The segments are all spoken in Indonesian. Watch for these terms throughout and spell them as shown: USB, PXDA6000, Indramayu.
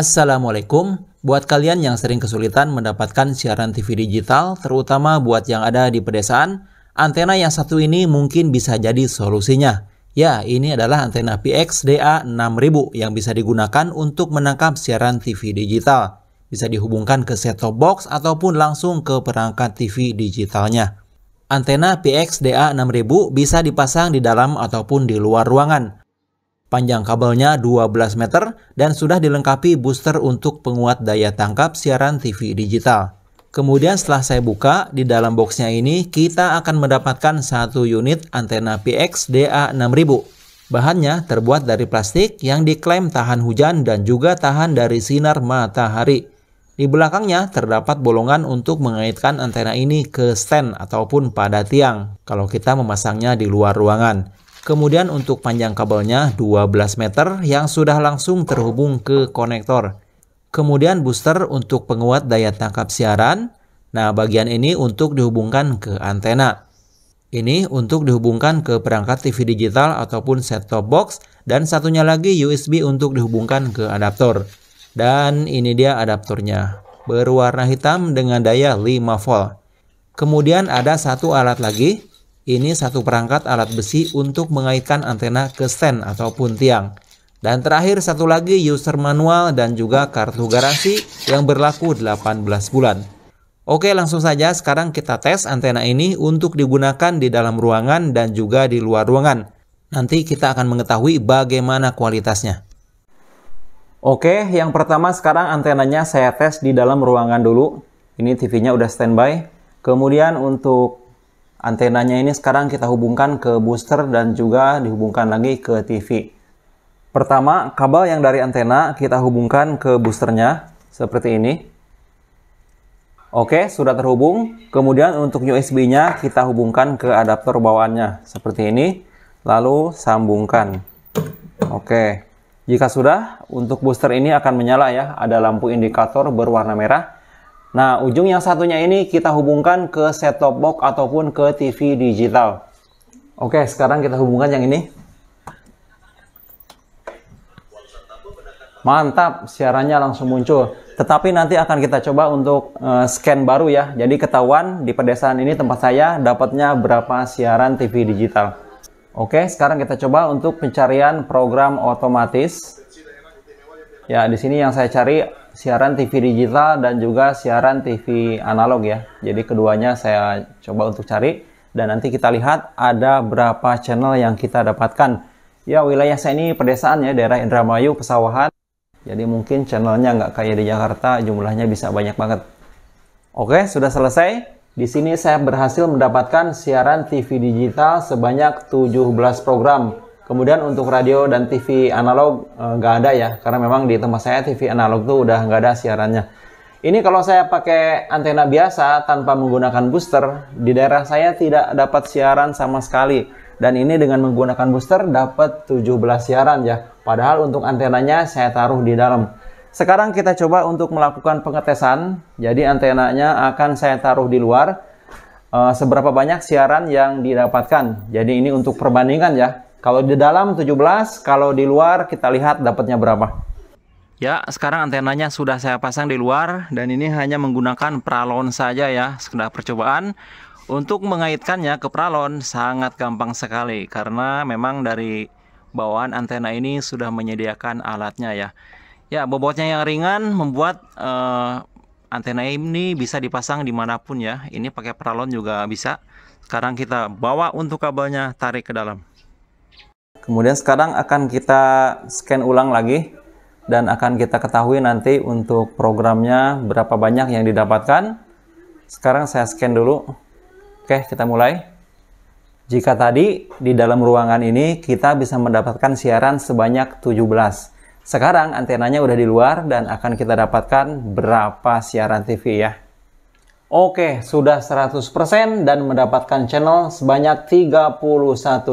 Assalamualaikum. Buat kalian yang sering kesulitan mendapatkan siaran TV digital, terutama buat yang ada di pedesaan, antena yang satu ini mungkin bisa jadi solusinya. Ya, ini adalah antena PXDA6000 yang bisa digunakan untuk menangkap siaran TV digital. Bisa dihubungkan ke set-top box ataupun langsung ke perangkat TV digitalnya. Antena PXDA6000 bisa dipasang di dalam ataupun di luar ruangan. Panjang kabelnya 12 meter dan sudah dilengkapi booster untuk penguat daya tangkap siaran TV digital. Kemudian setelah saya buka, di dalam boxnya ini kita akan mendapatkan satu unit antena PXDA6000. Bahannya terbuat dari plastik yang diklaim tahan hujan dan juga tahan dari sinar matahari. Di belakangnya terdapat bolongan untuk mengaitkan antena ini ke stand ataupun pada tiang kalau kita memasangnya di luar ruangan. Kemudian untuk panjang kabelnya 12 meter yang sudah langsung terhubung ke konektor. Kemudian booster untuk penguat daya tangkap siaran. Nah, bagian ini untuk dihubungkan ke antena. Ini untuk dihubungkan ke perangkat TV digital ataupun set-top box. Dan satunya lagi USB untuk dihubungkan ke adaptor. Dan ini dia adaptornya. Berwarna hitam dengan daya 5 volt. Kemudian ada satu alat lagi. Ini satu perangkat alat besi untuk mengaitkan antena ke stand ataupun tiang. Dan terakhir satu lagi user manual dan juga kartu garansi yang berlaku 18 bulan. Oke, langsung saja sekarang kita tes antena ini untuk digunakan di dalam ruangan dan juga di luar ruangan. Nanti kita akan mengetahui bagaimana kualitasnya. Oke, yang pertama sekarang antenanya saya tes di dalam ruangan dulu. Ini TV-nya udah standby. Kemudian untuk antenanya ini sekarang kita hubungkan ke booster dan juga dihubungkan lagi ke TV. Pertama, kabel yang dari antena kita hubungkan ke boosternya seperti ini. Oke, sudah terhubung. Kemudian untuk USB-nya kita hubungkan ke adaptor bawaannya seperti ini. Lalu sambungkan. Oke, jika sudah, untuk booster ini akan menyala ya. Ada lampu indikator berwarna merah. Nah, ujung yang satunya ini kita hubungkan ke set-top box ataupun ke TV digital. Oke, sekarang kita hubungkan yang ini. Mantap, siarannya langsung muncul. Tetapi nanti akan kita coba untuk scan baru ya. Jadi ketahuan di pedesaan ini tempat saya dapatnya berapa siaran TV digital. Oke, sekarang kita coba untuk pencarian program otomatis. Ya, di sini yang saya cari siaran TV digital dan juga siaran TV analog ya. Jadi keduanya saya coba untuk cari. Dan nanti kita lihat ada berapa channel yang kita dapatkan. Ya, wilayah saya ini pedesaan ya, daerah Indramayu, pesawahan. Jadi mungkin channelnya nggak kayak di Jakarta, jumlahnya bisa banyak banget. Oke, sudah selesai. Di sini saya berhasil mendapatkan siaran TV digital sebanyak 17 program. Kemudian untuk radio dan TV analog nggak ada ya, karena memang di tempat saya TV analog tuh udah nggak ada siarannya. Ini kalau saya pakai antena biasa tanpa menggunakan booster, di daerah saya tidak dapat siaran sama sekali. Dan ini dengan menggunakan booster dapat 17 siaran ya, padahal untuk antenanya saya taruh di dalam. Sekarang kita coba untuk melakukan pengetesan, jadi antenanya akan saya taruh di luar, seberapa banyak siaran yang didapatkan. Jadi ini untuk perbandingan ya. Kalau di dalam 17, kalau di luar kita lihat dapatnya berapa. Ya, sekarang antenanya sudah saya pasang di luar dan ini hanya menggunakan pralon saja ya, sekedar percobaan. Untuk mengaitkannya ke pralon sangat gampang sekali karena memang dari bawaan antena ini sudah menyediakan alatnya ya. Ya, bobotnya yang ringan membuat antena ini bisa dipasang dimanapun ya. Ini pakai pralon juga bisa. Sekarang kita bawa untuk kabelnya, tarik ke dalam. Kemudian sekarang akan kita scan ulang lagi dan akan kita ketahui nanti untuk programnya berapa banyak yang didapatkan. Sekarang saya scan dulu. Oke, kita mulai. Jika tadi di dalam ruangan ini kita bisa mendapatkan siaran sebanyak 17. Sekarang antenanya udah di luar dan akan kita dapatkan berapa siaran TV ya. Oke, sudah 100% dan mendapatkan channel sebanyak 31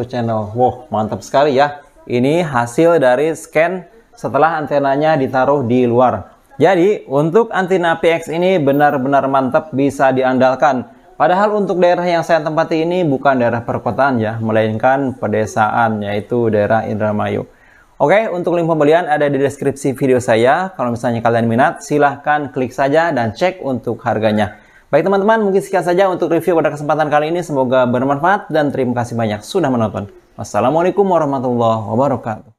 channel. Wow, mantap sekali ya. Ini hasil dari scan setelah antenanya ditaruh di luar. Jadi, untuk antena PX ini benar-benar mantap bisa diandalkan. Padahal untuk daerah yang saya tempati ini bukan daerah perkotaan ya, melainkan pedesaan, yaitu daerah Indramayu. Oke, untuk link pembelian ada di deskripsi video saya. Kalau misalnya kalian minat, silahkan klik saja dan cek untuk harganya. Baik teman-teman, mungkin sekian saja untuk review pada kesempatan kali ini. Semoga bermanfaat dan terima kasih banyak sudah menonton. Wassalamualaikum warahmatullahi wabarakatuh.